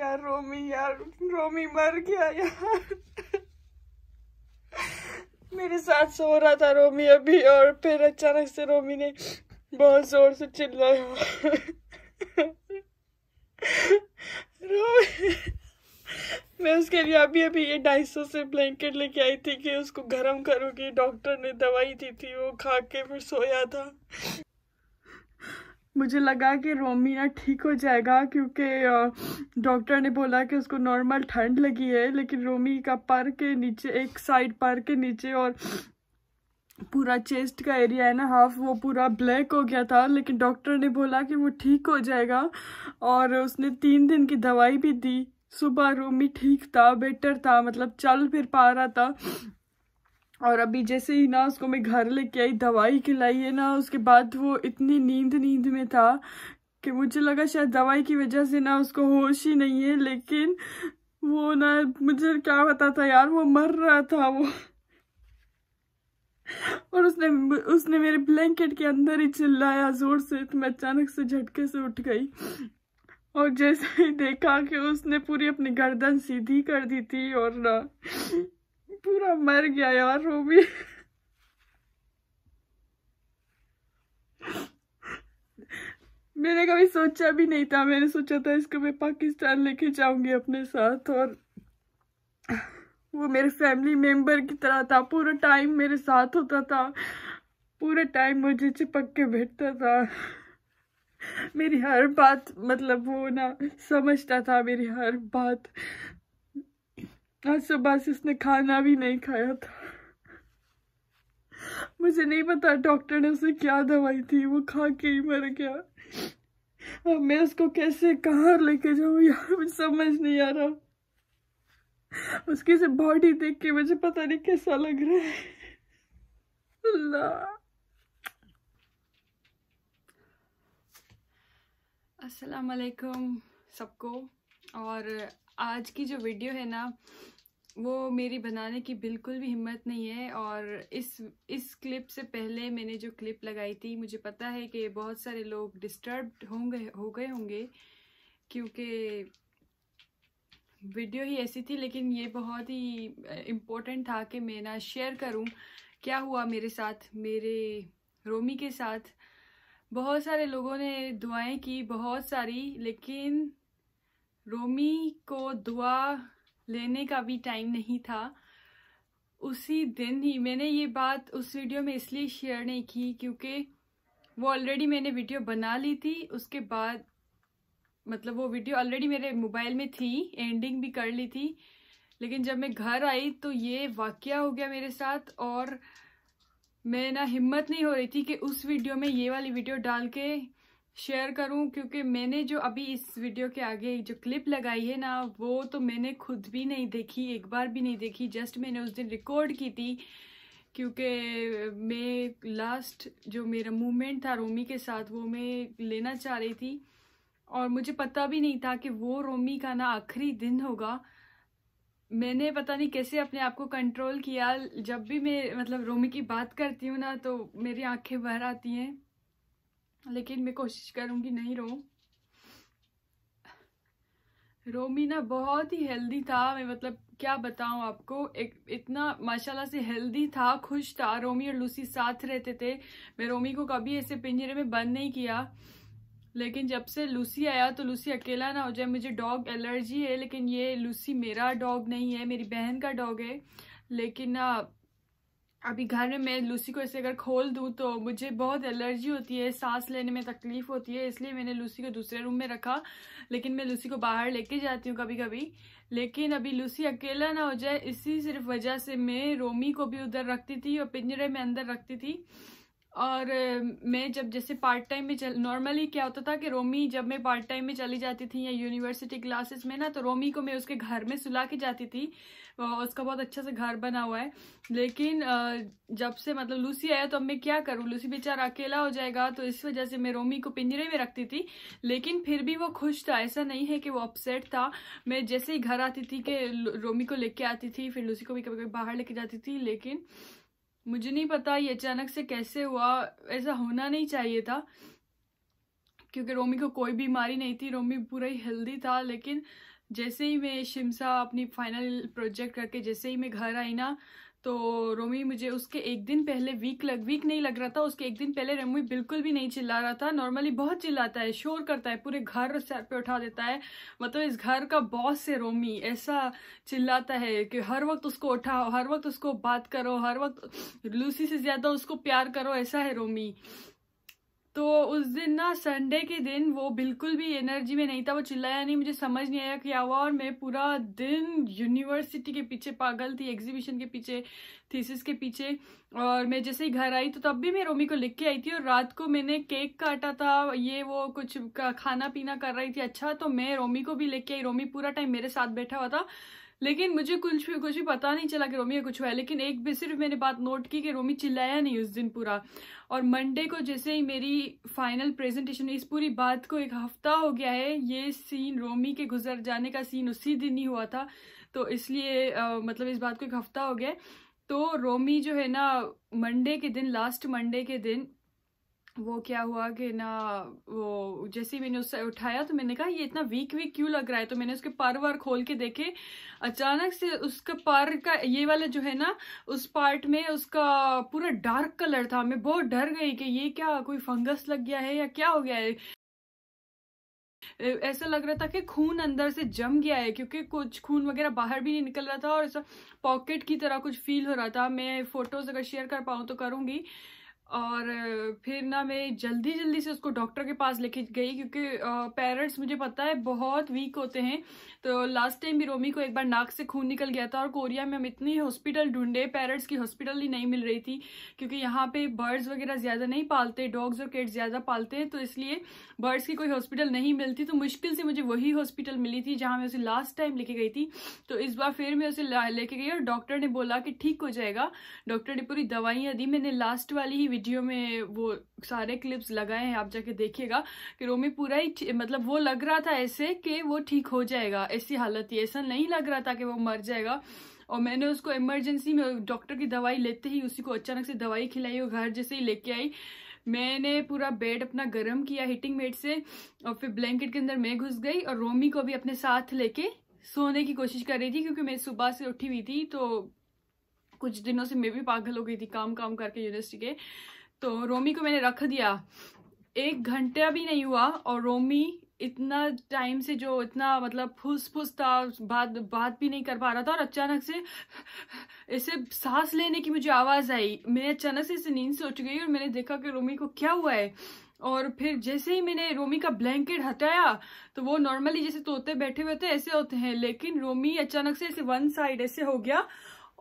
यार रोमी मर गया यार। मेरे साथ सो रहा था रोमी अभी, और फिर अचानक से रोमी ने बहुत जोर से चिल्लाया। रोमी, मैं उसके लिए अभी ये 250 से ब्लैंकेट लेके आई थी कि उसको गर्म करूँगी। डॉक्टर ने दवाई दी थी, वो खा के फिर सोया था। मुझे लगा कि रोमी ना ठीक हो जाएगा क्योंकि डॉक्टर ने बोला कि उसको नॉर्मल ठंड लगी है, लेकिन रोमी का पर के नीचे, एक साइड पर के नीचे और पूरा चेस्ट का एरिया है ना हाफ, वो पूरा ब्लैक हो गया था। लेकिन डॉक्टर ने बोला कि वो ठीक हो जाएगा और उसने 3 दिन की दवाई भी दी। सुबह रोमी ठीक था, बेटर था, मतलब चल फिर पा रहा था। और अभी जैसे ही ना उसको मैं घर लेके आई, दवाई खिलाई है ना, उसके बाद वो इतनी नींद में था कि मुझे लगा शायद दवाई की वजह से ना उसको होश ही नहीं है। लेकिन वो ना, मुझे क्या पता था यार, वो मर रहा था वो। और उसने मेरे ब्लैंकेट के अंदर ही चिल्लाया जोर से, तो मैं अचानक से झटके से उठ गई। और जैसे ही देखा कि उसने पूरी अपनी गर्दन सीधी कर दी थी और ना पूरा मर गया यार रोमी। मैंने कभी सोचा भी नहीं था, मैंने सोचा था इसको मैं पाकिस्तान लेके जाऊंगी अपने साथ, और वो मेरे फैमिली मेंबर की तरह था, पूरा टाइम मेरे साथ होता था, पूरा टाइम मुझे चिपक के बैठता था, मेरी हर बात, मतलब वो ना समझता था मेरी हर बात। आज सुबह से उसने खाना भी नहीं खाया था। मुझे नहीं पता डॉक्टर ने उसे क्या दवाई थी, वो खा के ही मर गया। अब मैं उसको कैसे कहाँ लेके जाऊँ यार, मुझे समझ नहीं आ रहा। उसकी से बॉडी देख के मुझे पता नहीं कैसा लग रहा है। अल्लाह। अस्सलाम वालेकुम सबको। और आज की जो वीडियो है ना, वो मेरी बनाने की बिल्कुल भी हिम्मत नहीं है। और इस क्लिप से पहले मैंने जो क्लिप लगाई थी, मुझे पता है कि बहुत सारे लोग डिस्टर्ब्ड हो गए होंगे क्योंकि वीडियो ही ऐसी थी। लेकिन ये बहुत ही इम्पोर्टेंट था कि मैं ना शेयर करूं क्या हुआ मेरे साथ, मेरे रोमी के साथ। बहुत सारे लोगों ने दुआएं की, बहुत सारी, लेकिन रोमी को दुआ लेने का भी टाइम नहीं था। उसी दिन ही मैंने ये बात उस वीडियो में इसलिए शेयर नहीं की क्योंकि वो ऑलरेडी मैंने वीडियो बना ली थी। उसके बाद, मतलब वो वीडियो ऑलरेडी मेरे मोबाइल में थी, एंडिंग भी कर ली थी, लेकिन जब मैं घर आई तो ये वाकया हो गया मेरे साथ। और मैं ना, हिम्मत नहीं हो रही थी कि उस वीडियो में ये वाली वीडियो डाल के शेयर करूं, क्योंकि मैंने जो अभी इस वीडियो के आगे जो क्लिप लगाई है ना, वो तो मैंने खुद भी नहीं देखी, एक बार भी नहीं देखी। जस्ट मैंने उस दिन रिकॉर्ड की थी क्योंकि मैं लास्ट जो मेरा मूवमेंट था रोमी के साथ, वो मैं लेना चाह रही थी। और मुझे पता भी नहीं था कि वो रोमी का ना आखिरी दिन होगा। मैंने पता नहीं कैसे अपने आप को कंट्रोल किया। जब भी मैं, मतलब, रोमी की बात करती हूँ ना, तो मेरी आँखें भर आती हैं, लेकिन मैं कोशिश करूँगी नहीं रो। रोमी ना बहुत ही हेल्दी था, मैं, मतलब, क्या बताऊँ आपको, एक इतना माशाल्लाह से हेल्दी था, खुश था। रोमी और लूसी साथ रहते थे, मैं रोमी को कभी ऐसे पिंजरे में बंद नहीं किया। लेकिन जब से लूसी आया तो लूसी अकेला ना हो जाए, मुझे डॉग एलर्जी है, लेकिन ये लूसी मेरा डॉग नहीं है, मेरी बहन का डॉग है। लेकिन ना अभी घर में मैं लूसी को ऐसे अगर खोल दूं तो मुझे बहुत एलर्जी होती है, सांस लेने में तकलीफ होती है, इसलिए मैंने लूसी को दूसरे रूम में रखा। लेकिन मैं लूसी को बाहर लेके जाती हूँ कभी कभी, लेकिन अभी लूसी अकेला ना हो जाए, इसी सिर्फ वजह से मैं रोमी को भी उधर रखती थी और पिंजरे में अंदर रखती थी। और मैं जब, जैसे पार्ट टाइम में नॉर्मली क्या होता था कि रोमी, जब मैं पार्ट टाइम में चली जाती थी या यूनिवर्सिटी क्लासेस में ना, तो रोमी को मैं उसके घर में सुला के जाती थी। उसका बहुत अच्छा सा घर बना हुआ है। लेकिन जब से, मतलब, लूसी आया तो अब मैं क्या करूँ, लूसी बेचारा अकेला हो जाएगा, तो इस वजह से मैं रोमी को पिंजरे में रखती थी। लेकिन फिर भी वो खुश था, ऐसा नहीं है कि वो अपसेट था। मैं जैसे ही घर आती थी कि रोमी को लेके आती थी, फिर लूसी को भी कभी कभी बाहर लेके जाती थी। लेकिन मुझे नहीं पता ये अचानक से कैसे हुआ, ऐसा होना नहीं चाहिए था क्योंकि रोमी को कोई बीमारी नहीं थी, रोमी पूरा ही हेल्दी था। लेकिन जैसे ही मैं शिमसा अपनी फाइनल प्रोजेक्ट करके जैसे ही मैं घर आई ना, तो रोमी मुझे उसके एक दिन पहले वीक नहीं लग रहा था, उसके एक दिन पहले रोमी बिल्कुल भी नहीं चिल्ला रहा था। नॉर्मली बहुत चिल्लाता है, शोर करता है, पूरे घर सर पे उठा देता है, मतलब इस घर का बॉस है रोमी। ऐसा चिल्लाता है कि हर वक्त उसको उठाओ, हर वक्त उसको बात करो, हर वक्त लूसी से ज़्यादा उसको प्यार करो, ऐसा है रोमी। तो उस दिन ना संडे के दिन वो बिल्कुल भी एनर्जी में नहीं था, वो चिल्लाया नहीं, मुझे समझ नहीं आया क्या हुआ। और मैं पूरा दिन यूनिवर्सिटी के पीछे पागल थी, एग्जीबिशन के पीछे, थीसिस के पीछे। और मैं जैसे ही घर आई तो तब भी मैं रोमी को लिख के आई थी, और रात को मैंने केक काटा था, ये वो कुछ खाना पीना कर रही थी। अच्छा, तो मैं रोमी को भी लेके आई, रोमी पूरा टाइम मेरे साथ बैठा हुआ था, लेकिन मुझे कुछ भी पता नहीं चला कि रोमी को कुछ हुआ है। लेकिन एक भी सिर्फ मैंने बात नोट की कि रोमी चिल्लाया नहीं उस दिन पूरा। और मंडे को जैसे ही मेरी फाइनल प्रेजेंटेशन, इस पूरी बात को एक हफ्ता हो गया है, ये सीन रोमी के गुजर जाने का सीन उसी दिन ही हुआ था, तो इसलिए मतलब इस बात को एक हफ्ता हो गया। तो रोमी जो है ना, मंडे के दिन, लास्ट मंडे के दिन वो क्या हुआ कि ना, वो जैसे ही मैंने उससे उठाया तो मैंने कहा ये इतना वीक क्यों लग रहा है। तो मैंने उसके पर वार खोल के देखे, अचानक से उसका पर का ये वाला जो है ना, उस पार्ट में उसका पूरा डार्क कलर था। मैं बहुत डर गई कि ये क्या, कोई फंगस लग गया है या क्या हो गया है। ऐसा लग रहा था कि खून अंदर से जम गया है, क्योंकि कुछ खून वगैरह बाहर भी नहीं निकल रहा था, और ऐसा पॉकेट की तरह कुछ फील हो रहा था। मैं फोटोज अगर शेयर कर पाऊँ तो करूँगी। और फिर ना मैं जल्दी से उसको डॉक्टर के पास लेके गई, क्योंकि पेरेंट्स मुझे पता है बहुत वीक होते हैं। तो लास्ट टाइम भी रोमी को एक बार नाक से खून निकल गया था, और कोरिया में हम इतनी हॉस्पिटल ढूंढे, पेरेंट्स की हॉस्पिटल ही नहीं मिल रही थी, क्योंकि यहाँ पे बर्ड्स वगैरह ज़्यादा नहीं पालते, डॉग्स और कैट्स ज़्यादा पालते हैं, तो इसलिए बर्ड्स की कोई हॉस्पिटल नहीं मिलती। तो मुश्किल से मुझे वही हॉस्पिटल मिली थी जहाँ मैं उसे लास्ट टाइम लेके गई थी। तो इस बार फिर मैं उसे लेके गई, और डॉक्टर ने बोला कि ठीक हो जाएगा। डॉक्टर ने पूरी दवाइयाँ दी। मैंने लास्ट वाली ही वीडियो में वो सारे क्लिप्स लगाए हैं, आप जाके देखिएगा कि रोमी पूरा ही मतलब वो लग रहा था ऐसे कि वो ठीक हो जाएगा, ऐसी हालत थी। ऐसा नहीं लग रहा था कि वो मर जाएगा। और मैंने उसको इमरजेंसी में डॉक्टर की दवाई लेते ही उसी को अचानक से दवाई खिलाई, और घर जैसे ही लेके आई मैंने पूरा बेड अपना गर्म किया हीटिंग मेड से, और फिर ब्लैंकेट के अंदर मैं घुस गई, और रोमी को भी अपने साथ लेके सोने की कोशिश कर रही थी, क्योंकि मैं सुबह से उठी हुई थी। तो कुछ दिनों से मैं भी पागल हो गई थी काम करके यूनिवर्सिटी के। तो रोमी को मैंने रख दिया, 1 घंटा भी नहीं हुआ और रोमी इतना टाइम से जो इतना मतलब फुस था, बात भी नहीं कर पा रहा था। और अचानक से ऐसे सांस लेने की मुझे आवाज़ आई, मैं अचानक से इस नींद से उठ गई और मैंने देखा कि रोमी को क्या हुआ है। और फिर जैसे ही मैंने रोमी का ब्लैंकेट हटाया तो वो नॉर्मली जैसे तोते बैठे हुए थे ऐसे होते हैं, लेकिन रोमी अचानक से ऐसे वन साइड ऐसे हो गया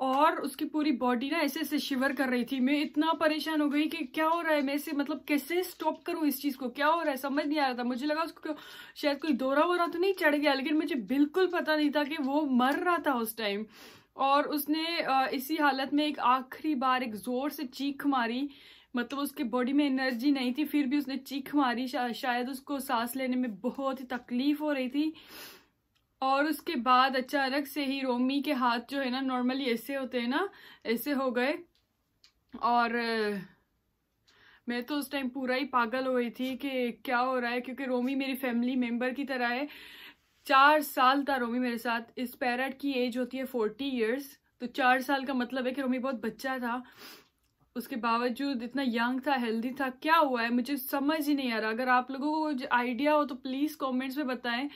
और उसकी पूरी बॉडी ना ऐसे ऐसे शिवर कर रही थी। मैं इतना परेशान हो गई कि क्या हो रहा है, मैं इसे मतलब कैसे स्टॉप करूं इस चीज़ को, क्या हो रहा है समझ नहीं आ रहा था। मुझे लगा उसको शायद कोई दौरा वोरा तो नहीं चढ़ गया, लेकिन मुझे बिल्कुल पता नहीं था कि वो मर रहा था उस टाइम। और उसने इसी हालत में एक आखिरी बार एक ज़ोर से चीख मारी, मतलब उसके बॉडी में एनर्जी नहीं थी, फिर भी उसने चीख मारी। शायद उसको सांस लेने में बहुत ही तकलीफ हो रही थी। और उसके बाद अचानक से ही रोमी के हाथ जो है ना, नॉर्मली ऐसे होते हैं ना, ऐसे हो गए। और मैं तो उस टाइम पूरा ही पागल हो गई थी कि क्या हो रहा है, क्योंकि रोमी मेरी फैमिली मेंबर की तरह है। 4 साल था रोमी मेरे साथ। इस पैरट की एज होती है 40 ईयर्स, तो 4 साल का मतलब है कि रोमी बहुत बच्चा था, उसके बावजूद इतना यंग था, हेल्दी था। क्या हुआ है मुझे समझ ही नहीं आ रहा। अगर आप लोगों को आइडिया हो तो प्लीज़ कॉमेंट्स में बताएं,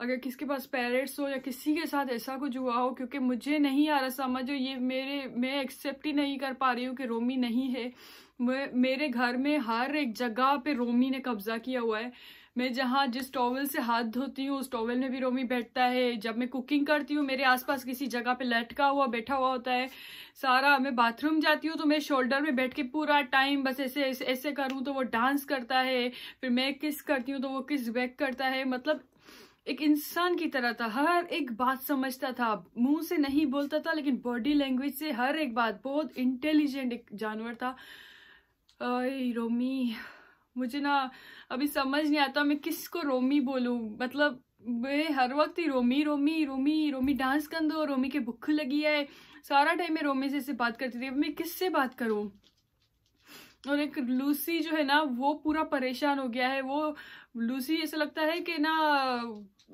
अगर किसके पास पेरेंट्स हो या किसी के साथ ऐसा कुछ हुआ हो, क्योंकि मुझे नहीं आ रहा समझ। ये मैं एक्सेप्ट ही नहीं कर पा रही हूँ कि रोमी नहीं है। मेरे घर में हर एक जगह पे रोमी ने कब्जा किया हुआ है। मैं जहाँ जिस टॉवल से हाथ धोती हूँ उस टॉवल में भी रोमी बैठता है, जब मैं कुकिंग करती हूँ मेरे आसपास किसी जगह पे लटका हुआ बैठा हुआ होता है सारा। मैं बाथरूम जाती हूँ तो मैं शोल्डर में बैठ के पूरा टाइम बस ऐसे ऐसे करूँ तो वो डांस करता है, फिर मैं किस करती हूँ तो वो किस बैक करता है। मतलब एक इंसान की तरह था, हर एक बात समझता था, मुंह से नहीं बोलता था लेकिन बॉडी लैंग्वेज से हर एक बात। बहुत इंटेलिजेंट एक जानवर था। ओए रोमी, मुझे ना अभी समझ नहीं आता मैं किसको रोमी बोलूँ। मतलब मैं हर वक्त ही रोमी रोमी रोमी रोमी, डांस कर दो, रोमी के भूख लगी है, सारा टाइम मैं रोमी से बात करती थी। मैं किससे बात करूँ। और एक लूसी जो है ना, वो पूरा परेशान हो गया है। वो लूसी ऐसा लगता है कि ना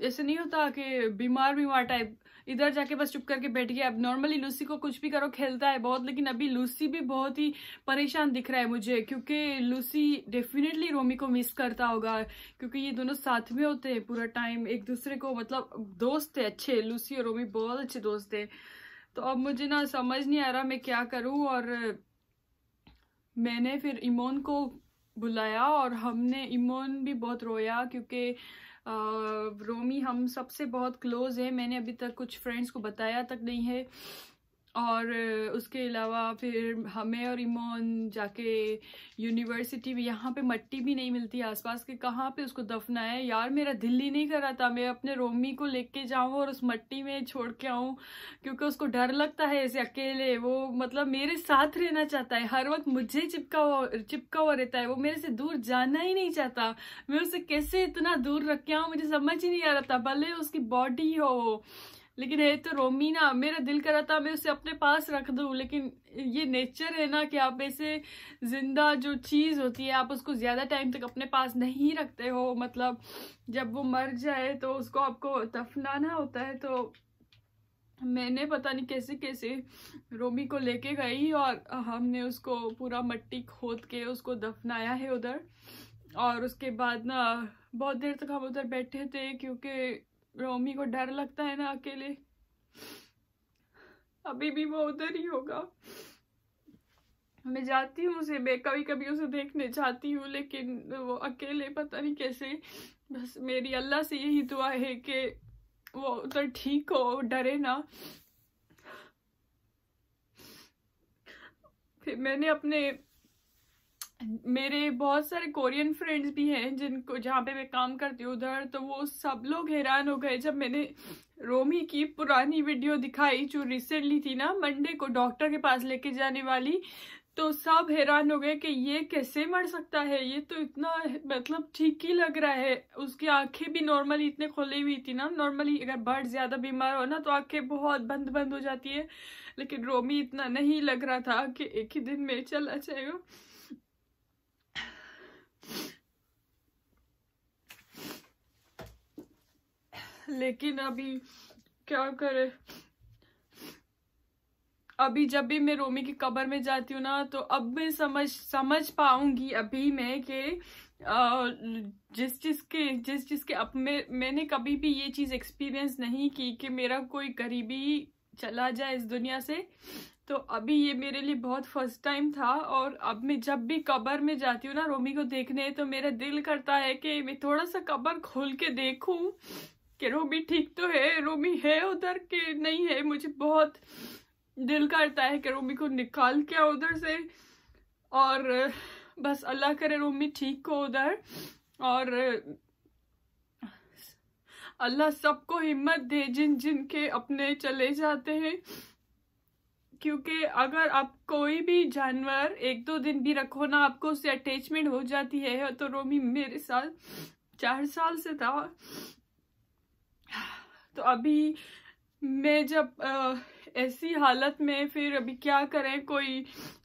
ऐसे नहीं होता कि बीमार बीमार टाइप इधर जाके बस चुप करके बैठ गया। अब नॉर्मली लूसी को कुछ भी करो खेलता है बहुत, लेकिन अभी लूसी भी बहुत ही परेशान दिख रहा है मुझे, क्योंकि लूसी डेफिनेटली रोमी को मिस करता होगा, क्योंकि ये दोनों साथ में होते हैं पूरा टाइम एक दूसरे को, मतलब दोस्त है अच्छे, लूसी और रोमी बहुत अच्छे दोस्त है। तो अब मुझे ना समझ नहीं आ रहा मैं क्या करूँ, और मैंने फिर इमोन को बुलाया और हमने, इमोन भी बहुत रोया क्योंकि रोमी हम सबसे बहुत क्लोज है, मैंने अभी तक कुछ फ्रेंड्स को बताया तक नहीं है। और उसके अलावा फिर हमें और इमोन जाके यूनिवर्सिटी में, यहाँ पे मट्टी भी नहीं मिलती आसपास के, कहाँ पे उसको दफना है यार। मेरा दिल ही नहीं कर रहा था मैं अपने रोमी को लेके जाऊँ और उस मट्टी में छोड़ के आऊँ, क्योंकि उसको डर लगता है ऐसे अकेले। वो मतलब मेरे साथ रहना चाहता है, हर वक्त मुझे चिपका हुआ रहता है, वो मेरे से दूर जाना ही नहीं चाहता। मैं उसे कैसे इतना दूर रख के आऊँ मुझे समझ ही नहीं आ रहा था, भले उसकी बॉडी हो, लेकिन ये तो रोमी ना, मेरा दिल कर रहा था मैं उसे अपने पास रख दूँ, लेकिन ये नेचर है ना कि आप ऐसे जिंदा जो चीज़ होती है आप उसको ज़्यादा टाइम तक अपने पास नहीं रखते हो, मतलब जब वो मर जाए तो उसको आपको दफनाना होता है। तो मैंने पता नहीं कैसे कैसे रोमी को लेके गई और हमने उसको पूरा मट्टी खोद के उसको दफनाया है उधर। और उसके बाद ना बहुत देर तक हम उधर बैठे थे, क्योंकि रोमी को डर लगता है ना अकेले, अभी भी वो उधर ही होगा। मैं जाती हूँ उसे, मैं कभी कभी उसे देखने जाती हूँ, लेकिन वो अकेले पता नहीं कैसे। बस मेरी अल्लाह से यही दुआ है कि वो उधर ठीक हो, डरे ना। फिर मैंने अपने, मेरे बहुत सारे कोरियन फ्रेंड्स भी हैं जिनको, जहाँ पे मैं काम करती हूँ उधर, तो वो सब लोग हैरान हो गए जब मैंने रोमी की पुरानी वीडियो दिखाई जो रिसेंटली थी ना, मंडे को डॉक्टर के पास लेके जाने वाली। तो सब हैरान हो गए कि ये कैसे मर सकता है, ये तो इतना मतलब ठीक ही लग रहा है। उसकी आंखें भी नॉर्मली इतने खुली हुई थी ना, नॉर्मली अगर बर्ड ज़्यादा बीमार हो ना तो आंखें बहुत बंद बंद हो जाती है, लेकिन रोमी इतना नहीं लग रहा था कि एक ही दिन में चला जाएगा। लेकिन अभी क्या करे, अभी जब भी मैं रोमी की कब्र में जाती हूँ ना, तो अब मैं समझ पाऊंगी अभी मैं कि जिस चीज़ के अब मैंने कभी भी ये चीज़ एक्सपीरियंस नहीं की कि मेरा कोई करीबी चला जाए इस दुनिया से। तो अभी ये मेरे लिए बहुत फर्स्ट टाइम था, और अब मैं जब भी कब्र में जाती हूँ ना रोमी को देखने, तो मेरा दिल करता है कि मैं थोड़ा सा कब्र खोल के देखूँ कि रोमी ठीक तो है, रोमी है उधर के नहीं है। मुझे बहुत दिल करता है कि रोमी को निकाल के आओ उधर से, और बस अल्लाह करे रोमी ठीक हो उधर, और अल्लाह सबको हिम्मत दे जिन के अपने चले जाते हैं। क्योंकि अगर आप कोई भी जानवर एक दो दिन भी रखो ना, आपको उससे अटैचमेंट हो जाती है। तो रोमी मेरे साथ 4 साल से था, तो अभी मैं जब ऐसी हालत में, फिर अभी क्या करें, कोई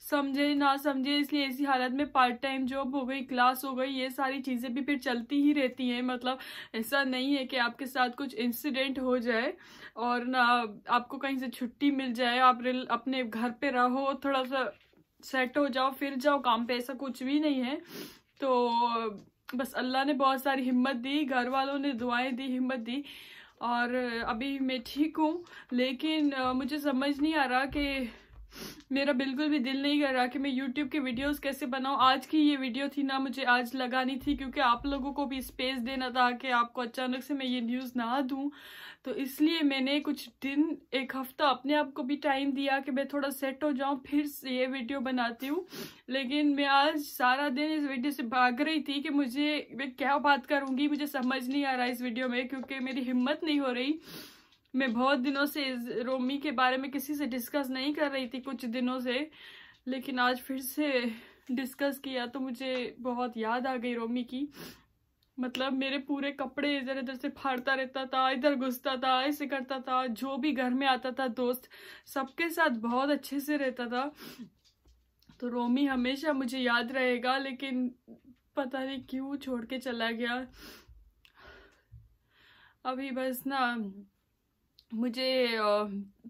समझे ना समझे, इसलिए ऐसी हालत में पार्ट टाइम जॉब हो गई, क्लास हो गई, ये सारी चीज़ें भी फिर चलती ही रहती हैं। मतलब ऐसा नहीं है कि आपके साथ कुछ इंसिडेंट हो जाए और ना आपको कहीं से छुट्टी मिल जाए, आप अपने घर पे रहो, थोड़ा सा सेट हो जाओ, फिर जाओ काम पे, ऐसा कुछ भी नहीं है। तो बस अल्लाह ने बहुत सारी हिम्मत दी, घर वालों ने दुआएँ दी, हिम्मत दी, और अभी मैं ठीक हूँ। लेकिन मुझे समझ नहीं आ रहा कि मेरा बिल्कुल भी दिल नहीं कर रहा कि मैं YouTube के वीडियोस कैसे बनाऊँ। आज की ये वीडियो थी ना, मुझे आज लगानी थी, क्योंकि आप लोगों को भी स्पेस देना था कि आपको अचानक से मैं ये न्यूज़ ना दूँ। तो इसलिए मैंने कुछ दिन, एक हफ्ता अपने आप को भी टाइम दिया कि मैं थोड़ा सेट हो जाऊँ, फिर से ये वीडियो बनाती हूँ। लेकिन मैं आज सारा दिन इस वीडियो से भाग रही थी कि मैं क्या बात करूँगी, मुझे समझ नहीं आ रहा इस वीडियो में, क्योंकि मेरी हिम्मत नहीं हो रही। मैं बहुत दिनों से रोमी के बारे में किसी से डिस्कस नहीं कर रही थी, कुछ दिनों से, लेकिन आज फिर से डिस्कस किया तो मुझे बहुत याद आ गई रोमी की। मतलब मेरे पूरे कपड़े इधर उधर से फाड़ता रहता था, इधर घुसता था, ऐसे करता था, जो भी घर में आता था दोस्त सबके साथ बहुत अच्छे से रहता था। तो रोमी हमेशा मुझे याद रहेगा, लेकिन पता नहीं क्यों छोड़ के चला गया। अभी बस ना मुझे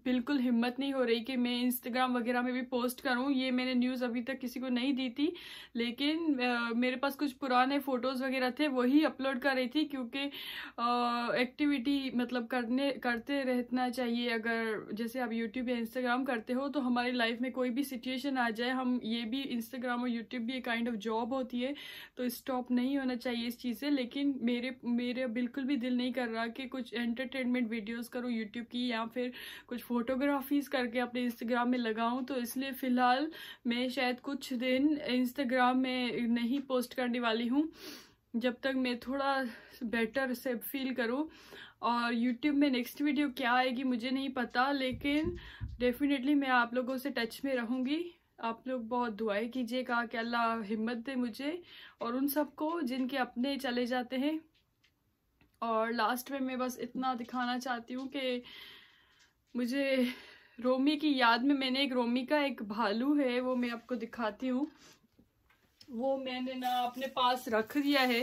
बिल्कुल हिम्मत नहीं हो रही कि मैं इंस्टाग्राम वगैरह में भी पोस्ट करूं। ये मैंने न्यूज़ अभी तक किसी को नहीं दी थी, लेकिन मेरे पास कुछ पुराने फ़ोटोज़ वगैरह थे, वही अपलोड कर रही थी, क्योंकि एक्टिविटी मतलब करते रहना चाहिए। अगर जैसे आप यूट्यूब या इंस्टाग्राम करते हो तो हमारी लाइफ में कोई भी सिचुएशन आ जाए, हम ये भी इंस्टाग्राम और यूट्यूब भी एक काइंड ऑफ जॉब होती है, तो स्टॉप नहीं होना चाहिए इस चीज़ से। लेकिन मेरे बिल्कुल भी दिल नहीं कर रहा कि कुछ एंटरटेनमेंट वीडियोज़ करूँ यूट्यूब की, या फिर कुछ फोटोग्राफीज करके अपने इंस्टाग्राम में लगाऊं। तो इसलिए फ़िलहाल मैं शायद कुछ दिन इंस्टाग्राम में नहीं पोस्ट करने वाली हूं, जब तक मैं थोड़ा बेटर से फील करूं। और यूट्यूब में नेक्स्ट वीडियो क्या आएगी मुझे नहीं पता, लेकिन डेफिनेटली मैं आप लोगों से टच में रहूंगी। आप लोग बहुत दुआएं कीजिएगा कि अल्लाह हिम्मत दे मुझे और उन सबको जिनके अपने चले जाते हैं। और लास्ट में मैं बस इतना दिखाना चाहती हूँ कि मुझे रोमी की याद में मैंने एक रोमी का एक भालू है, वो मैं आपको दिखाती हूँ। वो मैंने ना अपने पास रख दिया है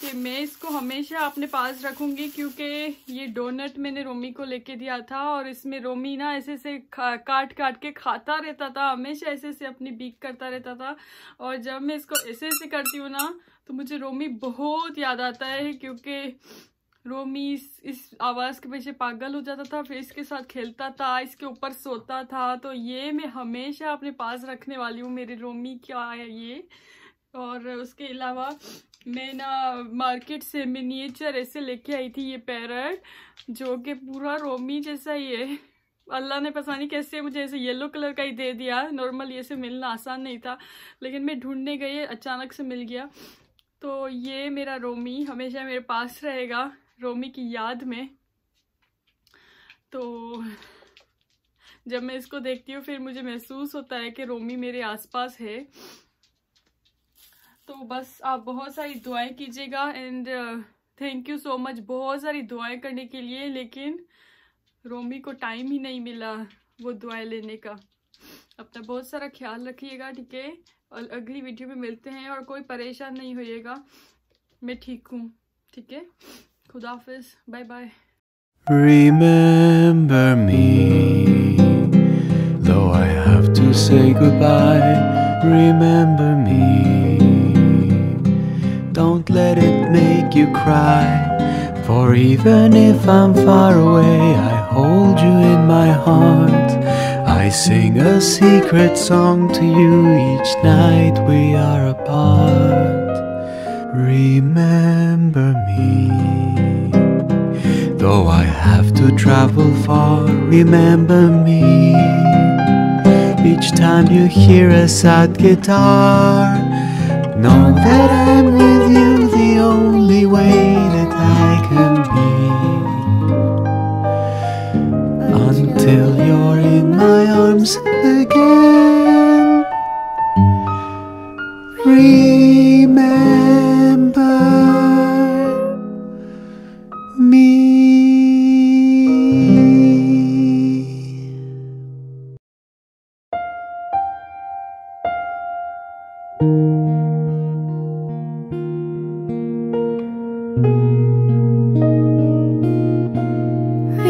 कि मैं इसको हमेशा अपने पास रखूँगी, क्योंकि ये डोनट मैंने रोमी को लेके दिया था और इसमें रोमी ना ऐसे से काट काट के खाता रहता था, हमेशा ऐसे से अपनी बीक करता रहता था। और जब मैं इसको ऐसे ऐसे करती हूँ ना तो मुझे रोमी बहुत याद आता है, क्योंकि रोमी इस आवाज़ के पीछे पागल हो जाता था, फिर इसके साथ खेलता था, इसके ऊपर सोता था। तो ये मैं हमेशा अपने पास रखने वाली हूँ, मेरे रोमी क्या है ये। और उसके अलावा मैं ना मार्केट से मिनिएचर ऐसे लेके आई थी, ये पैरट जो कि पूरा रोमी जैसा ही है। अल्लाह ने पता नहीं कैसे मुझे ऐसे येलो कलर का ही दे दिया, नॉर्मल ये से मिलना आसान नहीं था, लेकिन मैं ढूंढने गई, अचानक से मिल गया। तो ये मेरा रोमी हमेशा मेरे पास रहेगा, रोमी की याद में। तो जब मैं इसको देखती हूँ फिर मुझे महसूस होता है कि रोमी मेरे आसपास है। तो बस आप बहुत सारी दुआएं कीजिएगा and thank you so much बहुत सारी दुआएं करने के लिए, लेकिन रोमी को टाइम ही नहीं मिला वो दुआएं लेने का। अपना बहुत सारा ख्याल रखिएगा, ठीक है? और अगली वीडियो में मिलते हैं, और कोई परेशान नहीं होइएगा, मैं ठीक हूँ, ठीक है? खुदा हाफिज़, bye bye. Remember me, though I have to say goodbye, remember me. Don't let it make you cry, for even if I'm far away, I hold you in my heart. I sing a secret song to you each night we are apart. Remember me, though I have to travel far, remember me. Each time you hear a sad guitar, know that I'm with you, the only way that I can be, until you're in my arms again.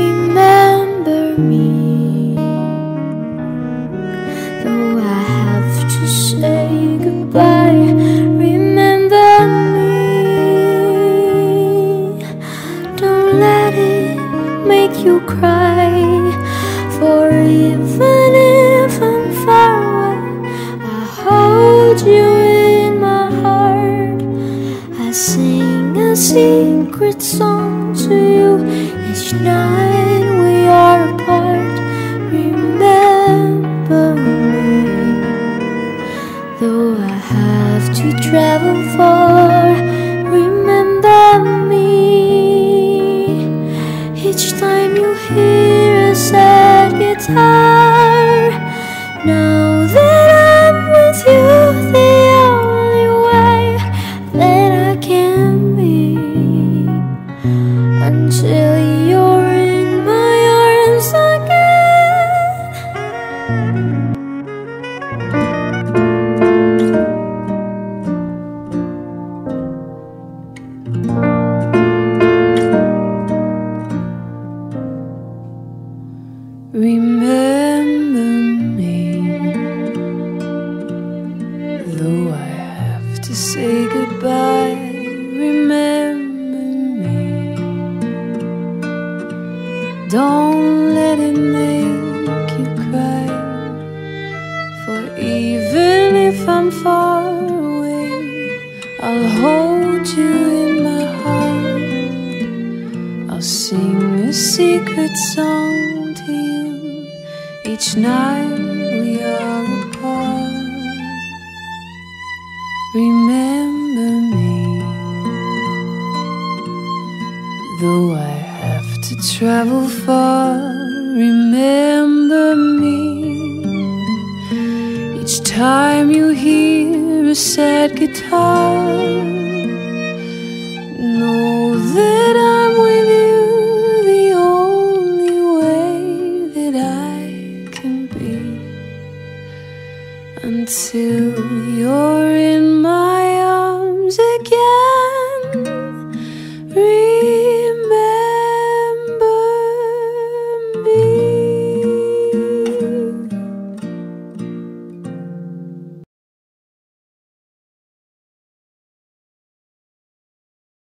Remember me. Secret song to you, each night we are apart. Remember me, though I have to travel far. Remember me, each time you hear a sad guitar. Now that I'm with you, the only way that I can. Until you're in my arms again. Remember me, though I have to say goodbye. Remember me, don't let it make you cry, for even if I'm far away, I'll hold you in my heart. I'll sing a secret song to you each night we are apart. Remember me, though I have to travel far. Remember me, each time you hear a sad guitar. Know that I'm with you, until you're in my arms again.